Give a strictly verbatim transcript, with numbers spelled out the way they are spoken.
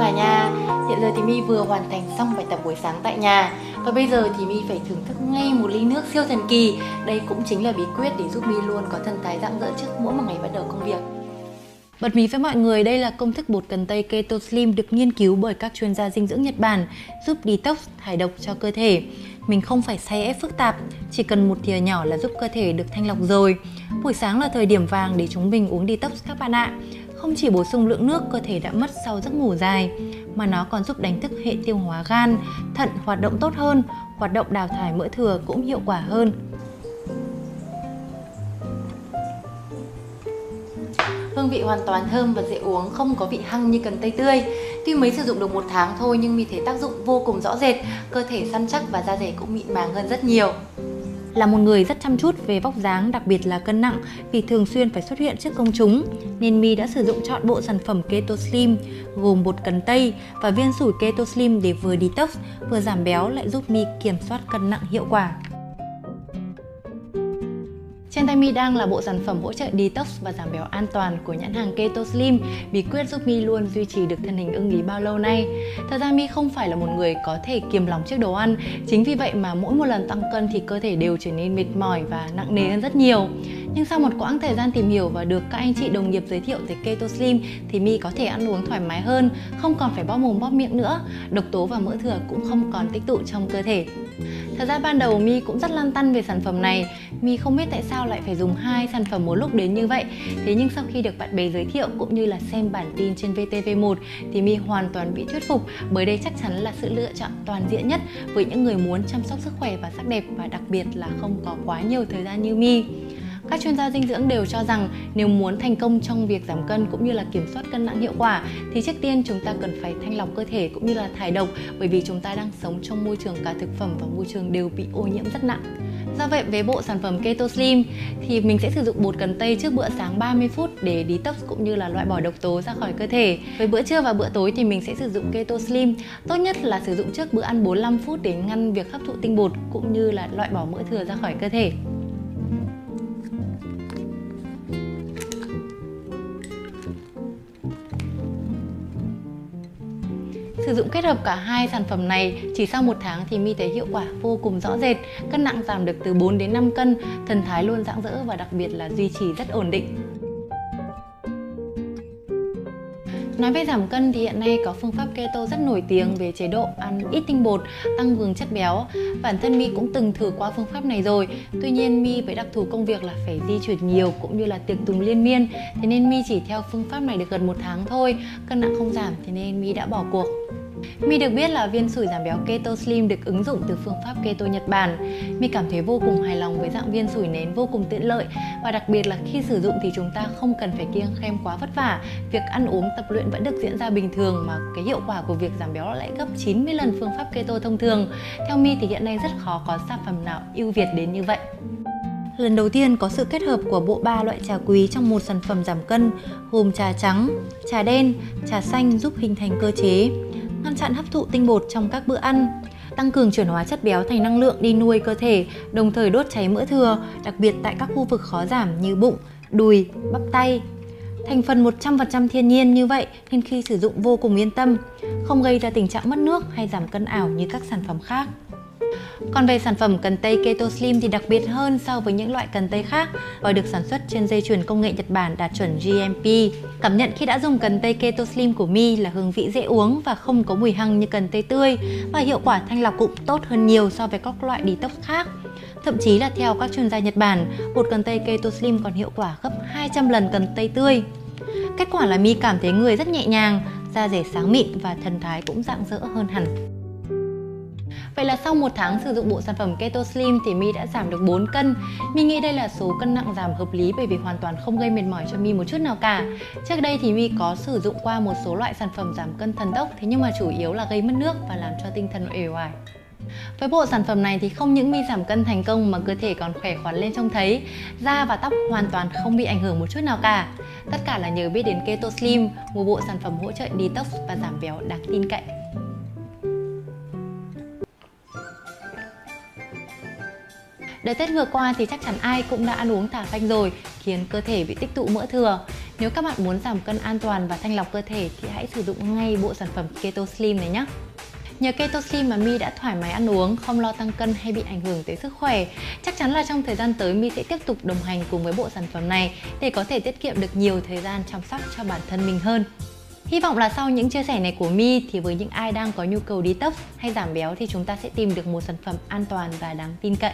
cả nhà. Hiện giờ thì My vừa hoàn thành xong bài tập buổi sáng tại nhà. Và bây giờ thì My phải thưởng thức ngay một ly nước siêu thần kỳ. Đây cũng chính là bí quyết để giúp My luôn có thần thái rạng rỡ trước mỗi một ngày bắt đầu công việc. Bật mí với mọi người, đây là công thức bột cần tây Keto Slim được nghiên cứu bởi các chuyên gia dinh dưỡng Nhật Bản, giúp detox, thải độc cho cơ thể. Mình không phải xay ép phức tạp, chỉ cần một thìa nhỏ là giúp cơ thể được thanh lọc rồi. Buổi sáng là thời điểm vàng để chúng mình uống detox các bạn ạ. Không chỉ bổ sung lượng nước cơ thể đã mất sau giấc ngủ dài, mà nó còn giúp đánh thức hệ tiêu hóa gan, thận hoạt động tốt hơn, hoạt động đào thải mỡ thừa cũng hiệu quả hơn. Hương vị hoàn toàn thơm và dễ uống, không có vị hăng như cần tây tươi. Tuy mới sử dụng được một tháng thôi nhưng mình thấy tác dụng vô cùng rõ rệt, cơ thể săn chắc và da dẻ cũng mịn màng hơn rất nhiều. Là một người rất chăm chút về vóc dáng, đặc biệt là cân nặng vì thường xuyên phải xuất hiện trước công chúng, nên My đã sử dụng chọn bộ sản phẩm Keto Slim gồm bột cần tây và viên sủi Keto Slim để vừa detox, vừa giảm béo lại giúp My kiểm soát cân nặng hiệu quả. Trên tay My đang là bộ sản phẩm hỗ trợ detox và giảm béo an toàn của nhãn hàng Keto Slim, bí quyết giúp My luôn duy trì được thân hình ưng ý bao lâu nay. Thật ra My không phải là một người có thể kiềm lòng trước đồ ăn, chính vì vậy mà mỗi một lần tăng cân thì cơ thể đều trở nên mệt mỏi và nặng nề hơn rất nhiều. Nhưng sau một quãng thời gian tìm hiểu và được các anh chị đồng nghiệp giới thiệu tới Keto Slim thì My có thể ăn uống thoải mái hơn, không còn phải bóp mồm bóp miệng nữa, độc tố và mỡ thừa cũng không còn tích tụ trong cơ thể. Thật ra ban đầu My cũng rất lăn tăn về sản phẩm này, My không biết tại sao lại phải dùng hai sản phẩm một lúc đến như vậy. Thế nhưng sau khi được bạn bè giới thiệu cũng như là xem bản tin trên V T V một thì My hoàn toàn bị thuyết phục, bởi đây chắc chắn là sự lựa chọn toàn diện nhất với những người muốn chăm sóc sức khỏe và sắc đẹp, và đặc biệt là không có quá nhiều thời gian như My. Các chuyên gia dinh dưỡng đều cho rằng nếu muốn thành công trong việc giảm cân cũng như là kiểm soát cân nặng hiệu quả thì trước tiên chúng ta cần phải thanh lọc cơ thể cũng như là thải độc, bởi vì chúng ta đang sống trong môi trường cả thực phẩm và môi trường đều bị ô nhiễm rất nặng. Do vậy với bộ sản phẩm Keto Slim thì mình sẽ sử dụng bột cần tây trước bữa sáng ba mươi phút để detox cũng như là loại bỏ độc tố ra khỏi cơ thể. Với bữa trưa và bữa tối thì mình sẽ sử dụng Keto Slim, tốt nhất là sử dụng trước bữa ăn bốn mươi lăm phút để ngăn việc hấp thụ tinh bột cũng như là loại bỏ mỡ thừa ra khỏi cơ thể. Sử dụng kết hợp cả hai sản phẩm này, chỉ sau một tháng thì My thấy hiệu quả vô cùng rõ rệt, cân nặng giảm được từ bốn đến năm cân, thần thái luôn rạng rỡ và đặc biệt là duy trì rất ổn định. Nói về giảm cân thì hiện nay có phương pháp keto rất nổi tiếng về chế độ ăn ít tinh bột, tăng cường chất béo. Bản thân My cũng từng thử qua phương pháp này rồi. Tuy nhiên My với đặc thù công việc là phải di chuyển nhiều cũng như là tiệc tùng liên miên, thế nên My chỉ theo phương pháp này được gần một tháng thôi. Cân nặng không giảm, thế nên My đã bỏ cuộc. My được biết là viên sủi giảm béo Keto Slim được ứng dụng từ phương pháp keto Nhật Bản. My cảm thấy vô cùng hài lòng với dạng viên sủi nén vô cùng tiện lợi, và đặc biệt là khi sử dụng thì chúng ta không cần phải kiêng khem quá vất vả. Việc ăn uống, tập luyện vẫn được diễn ra bình thường, mà cái hiệu quả của việc giảm béo lại gấp chín mươi lần phương pháp keto thông thường. Theo My thì hiện nay rất khó có sản phẩm nào ưu việt đến như vậy. Lần đầu tiên có sự kết hợp của bộ ba loại trà quý trong một sản phẩm giảm cân, gồm trà trắng, trà đen, trà xanh, giúp hình thành cơ chế ngăn chặn hấp thụ tinh bột trong các bữa ăn, tăng cường chuyển hóa chất béo thành năng lượng đi nuôi cơ thể, đồng thời đốt cháy mỡ thừa, đặc biệt tại các khu vực khó giảm như bụng, đùi, bắp tay. Thành phần một trăm phần trăm thiên nhiên như vậy nên khi sử dụng vô cùng yên tâm, không gây ra tình trạng mất nước hay giảm cân ảo như các sản phẩm khác. Còn về sản phẩm cần tây Keto Slim thì đặc biệt hơn so với những loại cần tây khác và được sản xuất trên dây chuyền công nghệ Nhật Bản đạt chuẩn G M P. Cảm nhận khi đã dùng cần tây Keto Slim của My là hương vị dễ uống và không có mùi hăng như cần tây tươi, và hiệu quả thanh lọc cũng tốt hơn nhiều so với các loại detox khác. Thậm chí là theo các chuyên gia Nhật Bản, bột cần tây Keto Slim còn hiệu quả gấp hai trăm lần cần tây tươi. Kết quả là My cảm thấy người rất nhẹ nhàng, da dẻ sáng mịn và thần thái cũng rạng rỡ hơn hẳn. Vậy là sau một tháng sử dụng bộ sản phẩm Keto Slim thì My đã giảm được bốn cân. My nghĩ đây là số cân nặng giảm hợp lý bởi vì hoàn toàn không gây mệt mỏi cho My một chút nào cả. Trước đây thì My có sử dụng qua một số loại sản phẩm giảm cân thần tốc, thế nhưng mà chủ yếu là gây mất nước và làm cho tinh thần uể oải. Với bộ sản phẩm này thì không những My giảm cân thành công mà cơ thể còn khỏe khoắn lên trông thấy, da và tóc hoàn toàn không bị ảnh hưởng một chút nào cả. Tất cả là nhờ biết đến Keto Slim, một bộ sản phẩm hỗ trợ detox và giảm béo đáng tin cậy. Đợt Tết vừa qua thì chắc chắn ai cũng đã ăn uống thả phanh rồi, khiến cơ thể bị tích tụ mỡ thừa. Nếu các bạn muốn giảm cân an toàn và thanh lọc cơ thể thì hãy sử dụng ngay bộ sản phẩm Keto Slim này nhé. Nhờ Keto Slim mà My đã thoải mái ăn uống, không lo tăng cân hay bị ảnh hưởng tới sức khỏe. Chắc chắn là trong thời gian tới My sẽ tiếp tục đồng hành cùng với bộ sản phẩm này để có thể tiết kiệm được nhiều thời gian chăm sóc cho bản thân mình hơn. Hy vọng là sau những chia sẻ này của My thì với những ai đang có nhu cầu detox hay giảm béo thì chúng ta sẽ tìm được một sản phẩm an toàn và đáng tin cậy.